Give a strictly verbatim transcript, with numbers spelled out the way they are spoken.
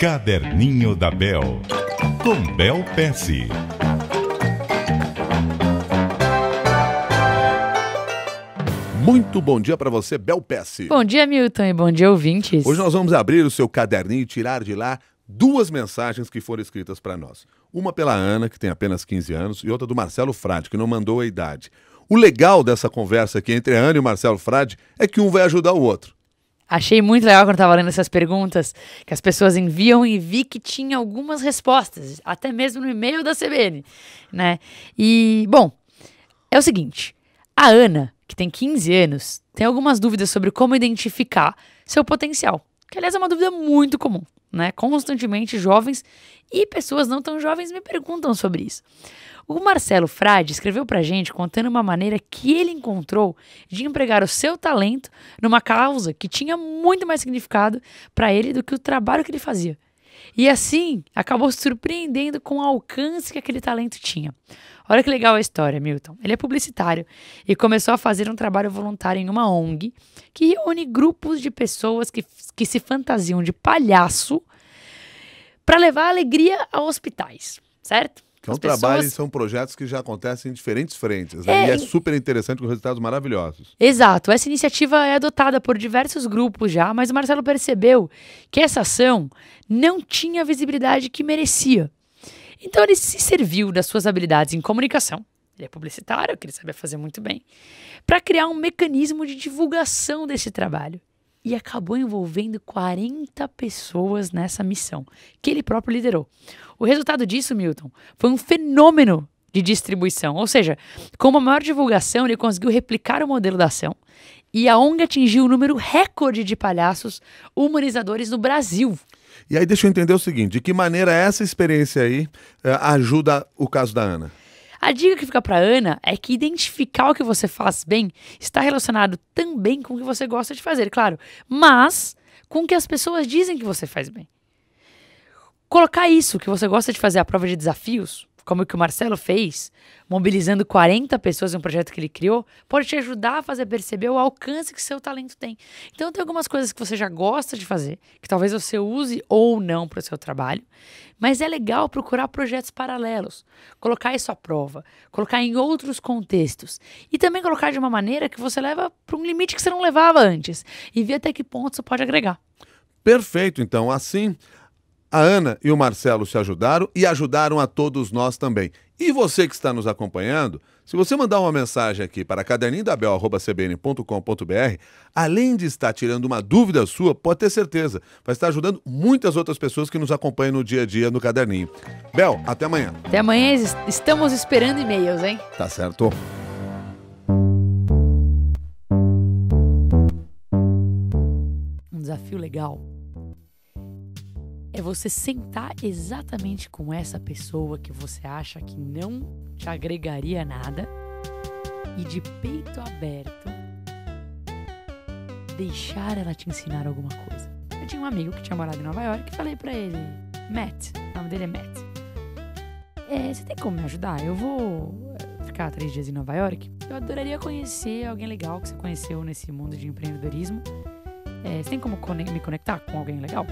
Caderninho da Bel, com Bel Pesce. Muito bom dia para você, Bel Pesce. Bom dia, Milton, e bom dia, ouvintes. Hoje nós vamos abrir o seu caderninho e tirar de lá duas mensagens que foram escritas para nós. Uma pela Ana, que tem apenas quinze anos, e outra do Marcelo Frade, que não mandou a idade. O legal dessa conversa aqui entre a Ana e o Marcelo Frade é que um vai ajudar o outro. Achei muito legal quando estava lendo essas perguntas que as pessoas enviam e vi que tinha algumas respostas, até mesmo no e-mail da C B N, né? E, bom, é o seguinte, a Ana, que tem quinze anos, tem algumas dúvidas sobre como identificar seu potencial, que, aliás, é uma dúvida muito comum, né? Constantemente jovens e pessoas não tão jovens me perguntam sobre isso. O Marcelo Frade escreveu pra gente contando uma maneira que ele encontrou de empregar o seu talento numa causa que tinha muito mais significado para ele do que o trabalho que ele fazia. E assim, acabou se surpreendendo com o alcance que aquele talento tinha. Olha que legal a história, Milton. Ele é publicitário e começou a fazer um trabalho voluntário em uma O N G que reúne grupos de pessoas que, que se fantasiam de palhaço para levar alegria a hospitais, certo? São pessoas... trabalhos, são projetos que já acontecem em diferentes frentes, né? É, e é super interessante, com resultados maravilhosos. Exato. Essa iniciativa é adotada por diversos grupos já, mas o Marcelo percebeu que essa ação não tinha a visibilidade que merecia. Então ele se serviu das suas habilidades em comunicação, ele é publicitário, que ele sabia fazer muito bem, para criar um mecanismo de divulgação desse trabalho. E acabou envolvendo quarenta pessoas nessa missão, que ele próprio liderou. O resultado disso, Milton, foi um fenômeno de distribuição. Ou seja, com uma maior divulgação, ele conseguiu replicar o modelo da ação e a O N G atingiu o número recorde de palhaços humanizadores no Brasil. E aí deixa eu entender o seguinte, de que maneira essa experiência aí ajuda o caso da Ana? A dica que fica para Ana é que identificar o que você faz bem está relacionado também com o que você gosta de fazer, claro, mas com o que as pessoas dizem que você faz bem. Colocar isso, que você gosta de fazer, à prova de desafios, como o que o Marcelo fez, mobilizando quarenta pessoas em um projeto que ele criou, pode te ajudar a fazer perceber o alcance que seu talento tem. Então tem algumas coisas que você já gosta de fazer, que talvez você use ou não para o seu trabalho, mas é legal procurar projetos paralelos, colocar isso à prova, colocar em outros contextos e também colocar de uma maneira que você leva para um limite que você não levava antes e ver até que ponto isso pode agregar. Perfeito, então assim... a Ana e o Marcelo se ajudaram e ajudaram a todos nós também. E você que está nos acompanhando, se você mandar uma mensagem aqui para caderninho da bel arroba c b n ponto com ponto b r, além de estar tirando uma dúvida sua, pode ter certeza, vai estar ajudando muitas outras pessoas que nos acompanham no dia a dia no Caderninho. Bel, até amanhã. Até amanhã, estamos esperando e-mails, hein? Tá certo. Um desafio legal é você sentar exatamente com essa pessoa que você acha que não te agregaria nada e, de peito aberto, deixar ela te ensinar alguma coisa. Eu tinha um amigo que tinha morado em Nova York e falei pra ele, Matt, o nome dele é Matt, é, você tem como me ajudar? Eu vou ficar três dias em Nova York. Eu adoraria conhecer alguém legal que você conheceu nesse mundo de empreendedorismo. É, você tem como me conectar com alguém legal?